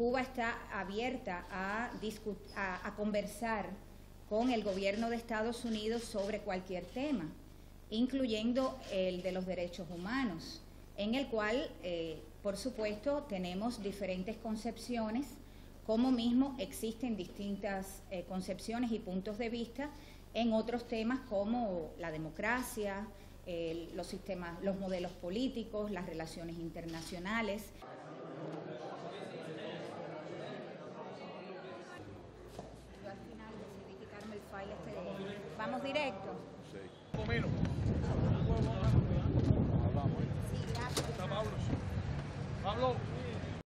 Cuba está abierta a conversar con el gobierno de Estados Unidos sobre cualquier tema, incluyendo el de los derechos humanos, en el cual, por supuesto, tenemos diferentes concepciones, como mismo existen distintas concepciones y puntos de vista en otros temas como la democracia, los sistemas, los modelos políticos, las relaciones internacionales. ¿Vamos directo? Sí. Un poco menos. Sí, gracias. Está Pablo. Pablo.